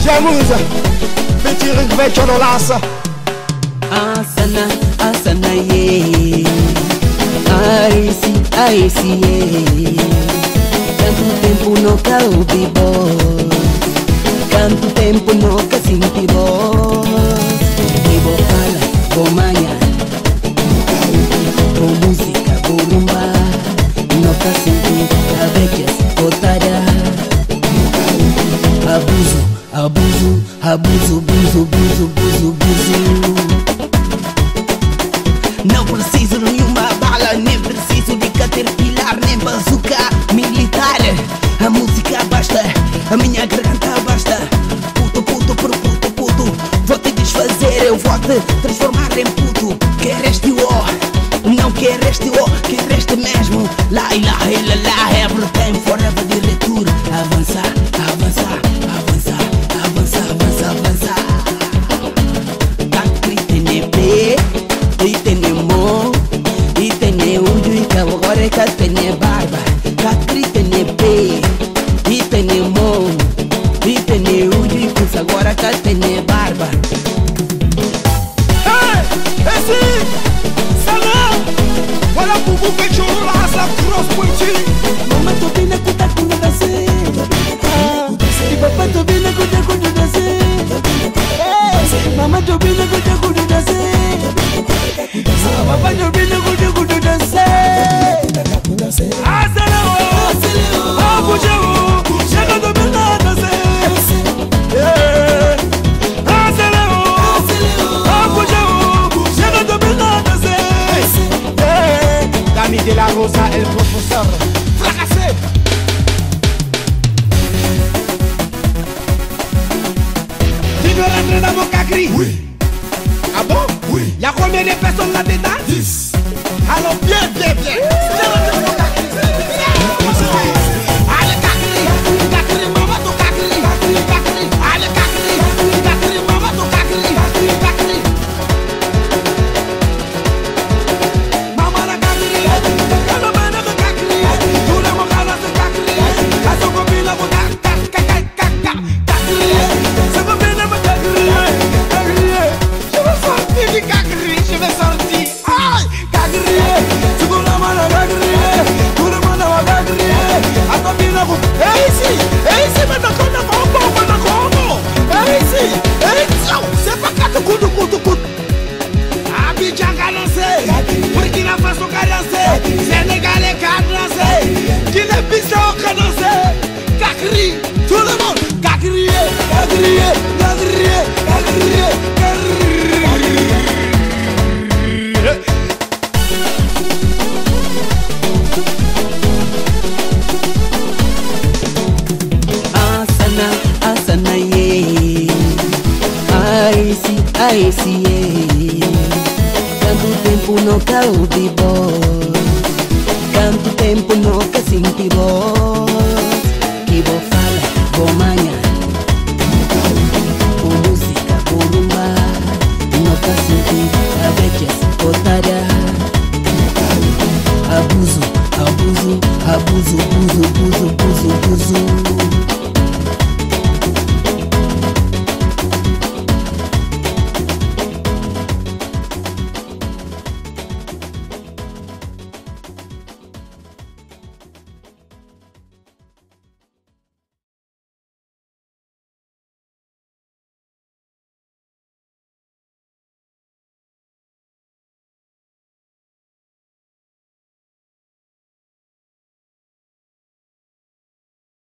Jamuza, mentira que vai te laça. Asana, asana, ye. Aisi, aisi, ye. Tanto tempo nunca ouvi voz. Tanto tempo nunca senti voz. E vou falar com manhã. Com música, com rumba. Nunca senti cabeças botadas. Abuso. Abuso, abuso, abuso, abuso, abuso, abuso. Não preciso de uma bala, nem preciso de caterpillar, nem bazuca militar. A música basta, a minha garganta basta. Puto, puto, pro puto, puto. Vou te desfazer, eu vou te transformar em puto. Quereste o, não quereste o, quereste mesmo. La ilaha illallah, everything forever de retur. Avançar, avançar, avançar. Tenê barba, catri tenê pé, e tenê mão, e tenê udico, agora catenê barba. Ei, esse, salão, olha o bubu que chorou lá, essa cross pointi. Mamãe, tô bem na conta com o nascer, e papai, tô bem na conta com o nascer. Mamãe, tô bem na conta com o nascer, papai, tô bem na conta com o nascer. Acelero, apujeu, chega do meu lado, Zé. Acelero, apujeu, chega do meu lado, Zé. Dami de la Rosa, el professor. Fracassé. Tu dois rentrer dans mon cacri. Oui. Ah bon? Oui. Y'a combien de personnes là-dedans? 10. Alors bien, bien, bien. Tanto tempo nunca senti voz. Que vou falar, vou mais.